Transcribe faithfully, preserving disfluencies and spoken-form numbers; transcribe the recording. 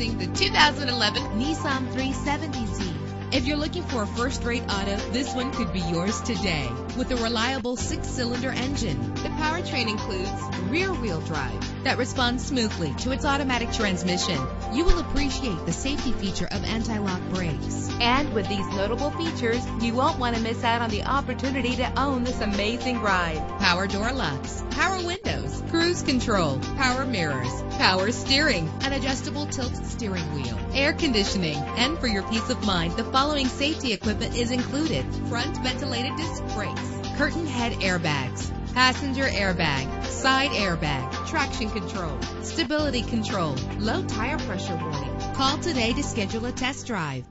Introducing the two thousand eleven Nissan three seventy Z. If you're looking for a first-rate auto, this one could be yours today. With a reliable six-cylinder engine, the powertrain includes rear-wheel drive that responds smoothly to its automatic transmission. You will appreciate the safety feature of anti-lock brakes. And with these notable features, you won't want to miss out on the opportunity to own this amazing ride. Power door locks, power windows, cruise control, power mirrors, power steering, an adjustable tilt steering wheel, air conditioning, and for your peace of mind, the following safety equipment is included: front ventilated disc brakes, curtain head airbags, passenger airbag, side airbag, traction control, stability control, low tire pressure warning. Call today to schedule a test drive.